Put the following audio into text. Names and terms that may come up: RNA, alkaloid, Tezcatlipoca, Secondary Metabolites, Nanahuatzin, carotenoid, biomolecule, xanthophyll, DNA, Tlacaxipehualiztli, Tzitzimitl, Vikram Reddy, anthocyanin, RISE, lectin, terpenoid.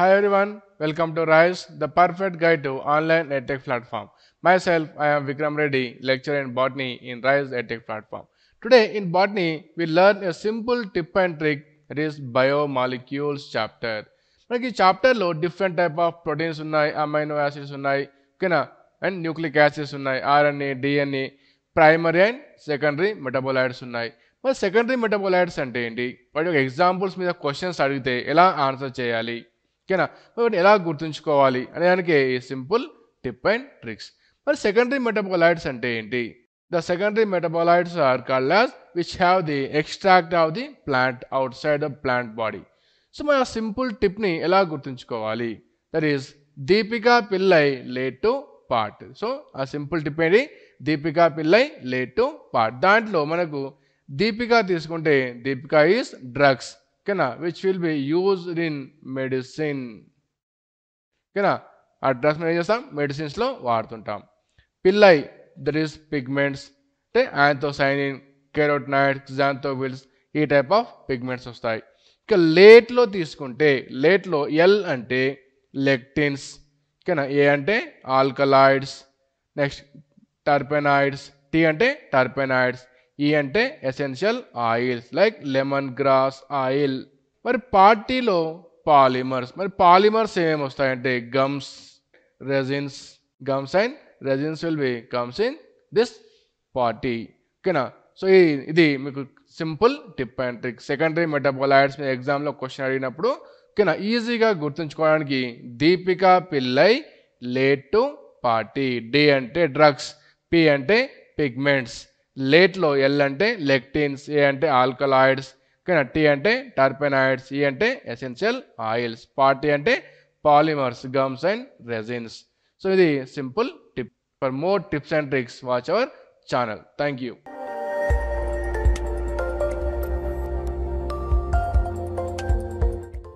Hi everyone, welcome to RISE, the perfect guide to online edtech platform. Myself, I am Vikram Reddy, lecturer in botany in RISE edtech platform. Today in botany, we learn a simple tip and trick, that is biomolecules chapter. In this chapter, different type of proteins, amino acids, and nucleic acids, RNA, DNA, primary and secondary metabolites. But secondary metabolites ante examples meeda questions adigithe ela answer cheyali. Okay, simple tip and tricks. But secondary metabolites ante, the secondary metabolites are called as which have the extract of the plant outside the plant body. So my simple tip ni ela gurtunchukovali, that is Deepika Pillai led to part. So a simple tip ante Deepika Pillai led to part. Dantlo manaku Deepika తీసుకుంటే, Deepika is drugs, which will be used in medicine. A drugs medicines lo vaartuntam. Pillai, that is pigments, anthocyanin, carotenoids, xanthophylls, ee type of pigments vastayi. Ikka late lo తీసుకుంటే, late lo L ante lectins, A ante alkaloids, next terpenoids, T ante terpenoids, E ante essential oils like lemongrass oil. Mari party lo polymers. Mari polymers em ostayante gums, resins. Gums and resins will be comes in this party. Okay na. So idi meeku simple tip and trick. Secondary metabolites me exam lo question adiginappudu okay na easy ga gurtunchukovadaniki Deepika Pillai led to party. D ante drugs, P ante pigments. Late lo L ante lectins, A ante alkaloids, T ante terpenoids, E ante essential oils, party ante polymers, gums and resins. So this is simple tip. For more tips and tricks, watch our channel. Thank you.